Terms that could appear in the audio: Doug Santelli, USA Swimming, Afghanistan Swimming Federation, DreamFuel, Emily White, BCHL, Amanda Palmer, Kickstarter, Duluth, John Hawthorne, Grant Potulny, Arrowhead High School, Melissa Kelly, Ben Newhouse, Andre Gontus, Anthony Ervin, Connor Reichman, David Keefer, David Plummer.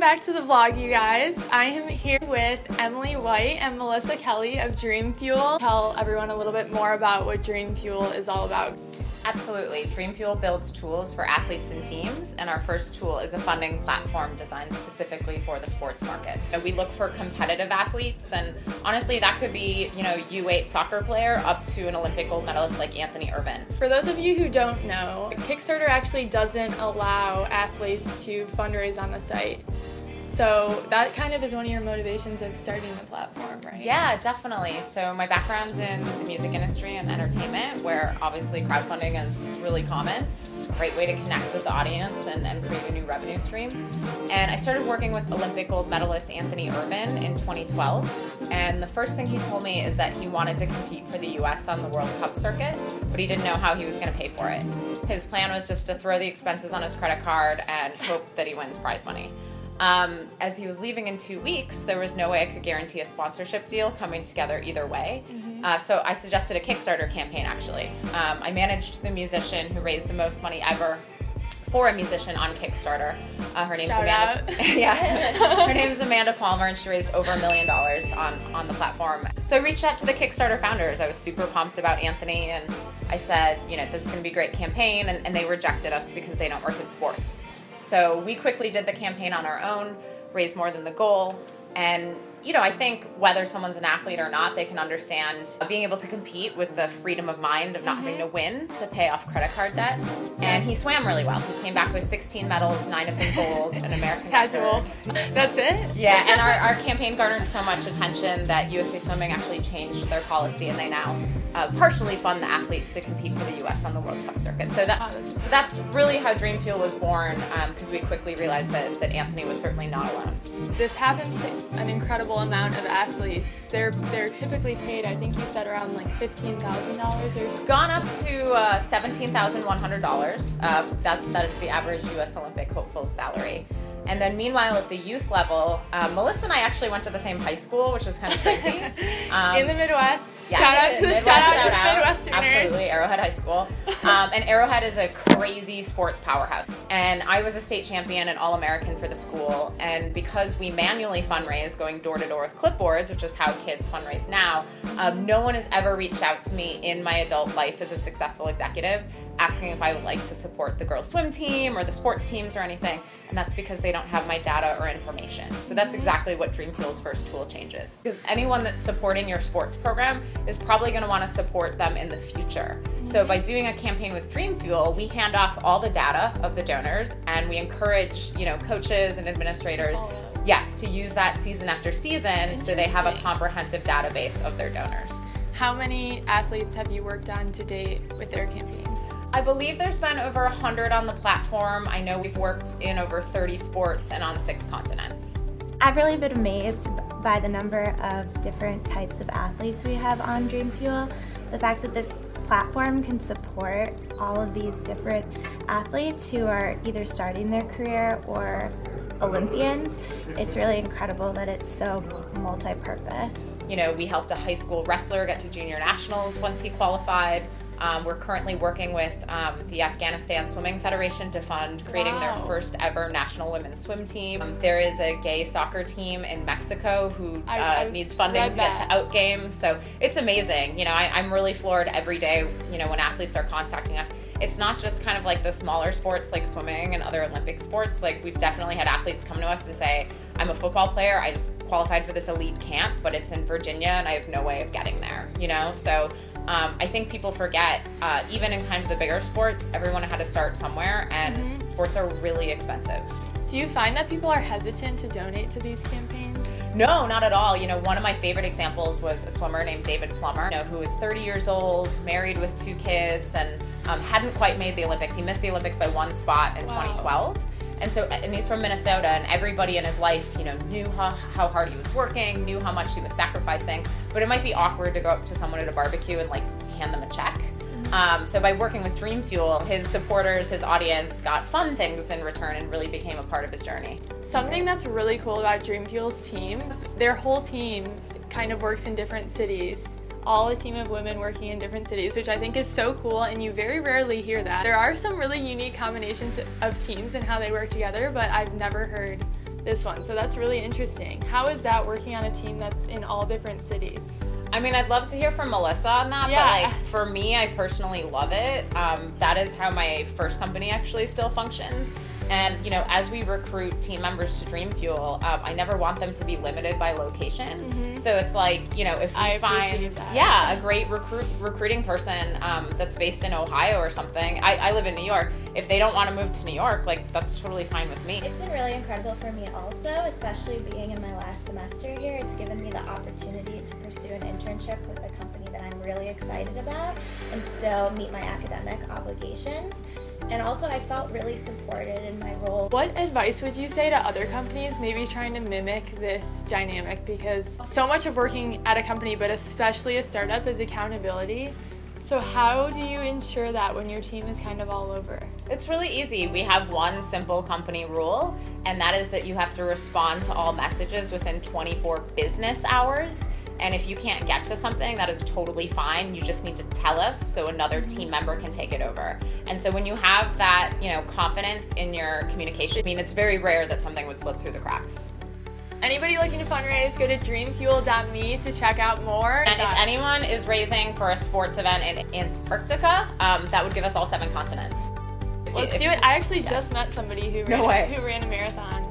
Welcome back to the vlog, you guys. I am here with Emily White and Melissa Kelly of DreamFuel. Tell everyone a little bit more about what DreamFuel is all about. Absolutely. DreamFuel builds tools for athletes and teams, and our first tool is a funding platform designed specifically for the sports market. So we look for competitive athletes, and honestly that could be, you know, U8 soccer player up to an Olympic gold medalist like Anthony Ervin. For those of you who don't know, Kickstarter actually doesn't allow athletes to fundraise on the site. So that kind of is one of your motivations of starting the platform, right? Yeah, definitely. So my background's in the music industry and entertainment, where obviously crowdfunding is really common. It's a great way to connect with the audience and create a new revenue stream. And I started working with Olympic gold medalist Anthony Ervin in 2012. And the first thing he told me is that he wanted to compete for the US on the World Cup circuit, but he didn't know how he was going to pay for it. His plan was just to throw the expenses on his credit card and hope that he wins prize money. As he was leaving in 2 weeks, there was no way I could guarantee a sponsorship deal coming together either way. So I suggested a Kickstarter campaign, actually. I managed the musician who raised the most money ever for a musician on Kickstarter. Her name's Amanda Palmer, and she raised over $1 million on the platform. So I reached out to the Kickstarter founders. I was super pumped about Anthony, and I said, you know, this is going to be a great campaign, and they rejected us because they don't work in sports. So we quickly did the campaign on our own, raised more than the goal, and you know, I think whether someone's an athlete or not, they can understand being able to compete with the freedom of mind of not having to win to pay off credit card debt. And he swam really well. He came back with 16 medals, 9 of them gold, an American casual. That's it? Yeah, and our campaign garnered so much attention that USA Swimming actually changed their policy, and they now partially fund the athletes to compete for the US on the World Cup circuit. So that's really how DreamFuel was born, because we quickly realized that Anthony was certainly not alone. This happens to an incredible amount of athletes. They're typically paid, I think you said, around like $15,000. It's gone up to $17,100. That is the average U.S. Olympic hopeful's salary. And then meanwhile, at the youth level, Melissa and I actually went to the same high school, which is kind of crazy. In the Midwest. Yes. Shout out to the Midwesterners. Absolutely, Arrowhead High School. And Arrowhead is a crazy sports powerhouse. And I was a state champion and All-American for the school. And because we manually fundraise, going door-to-door with clipboards, which is how kids fundraise now, no one has ever reached out to me in my adult life as a successful executive asking if I would like to support the girls' swim team or the sports teams or anything. And that's because they don't have my data or information. So that's exactly what DreamFuel's first tool changes. Because anyone that's supporting your sports program is probably going to want to support them in the future. So by doing a campaign with DreamFuel, we hand off all the data of the donors, and we encourage, you know, coaches and administrators, yes, to use that season after season so they have a comprehensive database of their donors. How many athletes have you worked on to date with their campaigns? I believe there's been over 100 on the platform. I know we've worked in over 30 sports and on 6 continents. I've really been amazed by the number of different types of athletes we have on DreamFuel. The fact that this platform can support all of these different athletes who are either starting their career or Olympians, it's really incredible that it's so multi-purpose. You know, we helped a high school wrestler get to junior nationals once he qualified. We're currently working with the Afghanistan Swimming Federation to fund creating their first ever national women's swim team. There is a gay soccer team in Mexico who needs funding to get to out games. So it's amazing. You know, I'm really floored every day, you know, when athletes are contacting us. It's not just kind of like the smaller sports like swimming and other Olympic sports. Like, we've definitely had athletes come to us and say, I'm a football player, I just qualified for this elite camp, but it's in Virginia and I have no way of getting there, you know? So I think people forget, even in kind of the bigger sports, everyone had to start somewhere, and sports are really expensive. Do you find that people are hesitant to donate to these campaigns? No, not at all. You know, one of my favorite examples was a swimmer named David Plummer, you know, who was 30 years old, married with 2 kids, and hadn't quite made the Olympics. He missed the Olympics by 1 spot in 2012. And he's from Minnesota, and everybody in his life, you know, knew how hard he was working, knew how much he was sacrificing, but it might be awkward to go up to someone at a barbecue and like hand them a check. So by working with DreamFuel, his supporters, his audience got fun things in return and really became a part of his journey. Something that's really cool about DreamFuel's team, their whole team kind of works in different cities. All a team of women working in different cities, which I think is so cool, and you very rarely hear that. There are some really unique combinations of teams and how they work together, but I've never heard this one. So that's really interesting. How is that working on a team that's in all different cities? I mean, I'd love to hear from Melissa on that, yeah. But like for me, I personally love it. That is how my first company actually still functions. And, you know, as we recruit team members to DreamFuel, I never want them to be limited by location. Mm-hmm. So it's like, you know, if you find a great recruiting person that's based in Ohio or something, I live in New York. If they don't want to move to New York, like, that's totally fine with me. It's been really incredible for me also, especially being in my last semester here. It's given me the opportunity to pursue an internship with a company that I'm really excited about and still meet my academic obligations. And also, I felt really supported in my role. What advice would you say to other companies maybe trying to mimic this dynamic? Because so much of working at a company, but especially a startup, is accountability. So how do you ensure that when your team is kind of all over? It's really easy. We have one simple company rule, and that is that you have to respond to all messages within 24 business hours. And if you can't get to something, that is totally fine. You just need to tell us so another team member can take it over. And so when you have that, you know, confidence in your communication, I mean, it's very rare that something would slip through the cracks. Anybody looking to fundraise, go to dreamfuel.me to check out more. And if anyone is raising for a sports event in Antarctica, that would give us all 7 continents. Let's do it. I actually just met somebody who ran a marathon.